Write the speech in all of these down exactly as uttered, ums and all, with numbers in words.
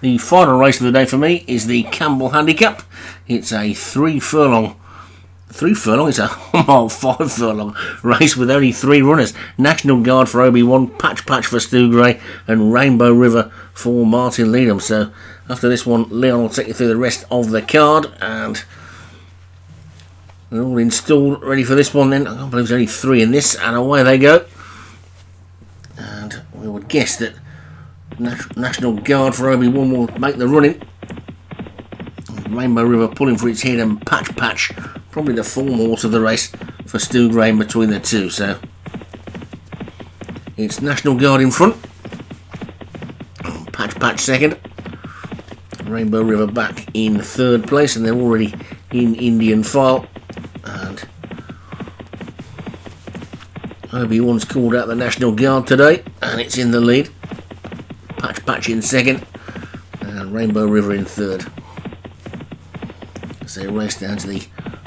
The final race of the day for me is the Campbell Handicap. It's a three furlong, three furlong, it's a mile five furlong race with only three runners. National Guard for Obi-Wan, Patch Patch for Stu Gray, and Rainbow River for Martin Leatham. So after this one, Leon will take you through the rest of the card, and they're all installed, ready for this one then. I can't believe there's only three in this, and away they go. And we would guess that National Guard for Obi-Wan will make the running. Rainbow River pulling for its head, and Patch Patch, probably the form horse of the race, for Stu Gray between the two. So it's National Guard in front, Patch Patch second, Rainbow River back in third place, and they're already in Indian file. And Obi-Wan's called out the National Guard today, and it's in the lead. Patch Patch in second, and Rainbow River in third. As they race down to the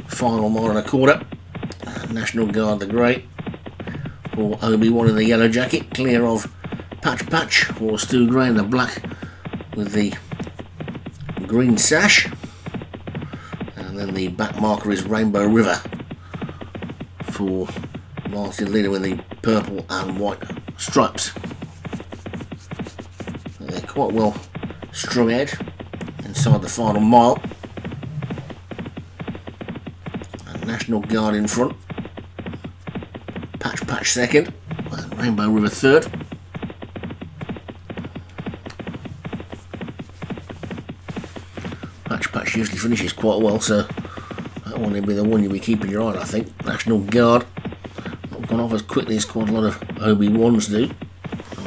final mile and a quarter, National Guard the grey for Obi-Wan in the yellow jacket, clear of Patch Patch for Stu Gray in the black with the green sash, and then the back marker is Rainbow River for Martin Leader with the purple and white stripes. They're quite well strung out inside the final mile. National Guard in front, Patch Patch second, and Rainbow River third. Patch Patch usually finishes quite well, so that one will be the one you'll be keeping your eye on, I think. National Guard not gone off as quickly as quite a lot of Obi-Wans do.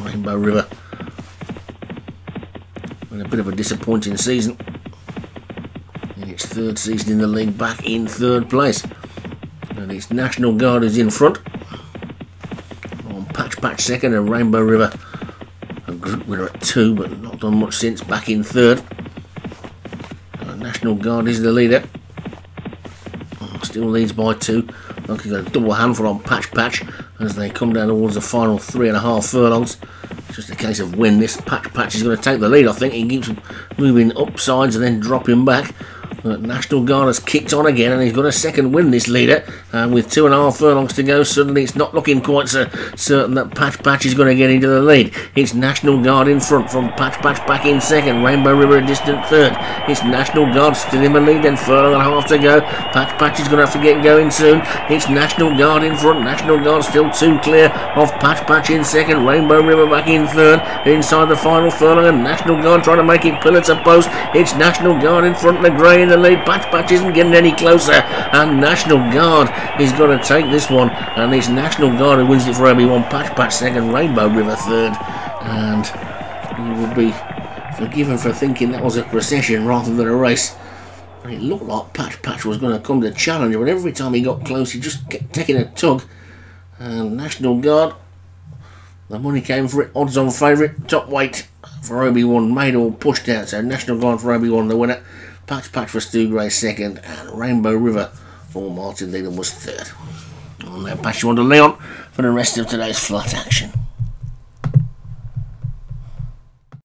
Rainbow River with a bit of a disappointing season. In its third season in the league, back in third place. And it's National Guard is in front on Patch Patch second, and Rainbow River a group winner at two, but not done much since, back in third. And National Guard is the leader, still leads by two. Look, he's got a double handful on Patch Patch as they come down towards the final three and a half furlongs. It's just a case of when this Patch Patch is going to take the lead, I think. He keeps moving upsides and then dropping back. But National Guard has kicked on again, and he's got a second win, this leader, and with two and a half furlongs to go, suddenly it's not looking quite so certain that Patch Patch is going to get into the lead. It's National Guard in front from Patch Patch back in second, Rainbow River a distant third. It's National Guard still in the lead, then furlong and a half to go. Patch Patch is going to have to get going soon. It's National Guard in front, National Guard still two clear of Patch Patch in second, Rainbow River back in third, inside the final furlong, and National Guard trying to make it pillar to post. It's National Guard in front, the grey in the lead. Patch Patch isn't getting any closer, and National Guard is going to take this one, and it's National Guard who wins it for Obi-Wan. Patch Patch second, Rainbow River third, and you would be forgiven for thinking that was a procession rather than a race. And it looked like Patch Patch was going to come to challenge, but every time he got close he just kept taking a tug, and National Guard, the money came for it, odds on favourite, top weight for Obi-Wan, made all pushed out, so National Guard for Obi-Wan the winner. Patch Patch for Stu Gray second, and Rainbow River for Martin Leatham was third. I'll now pass you on to Leon for the rest of today's flat action.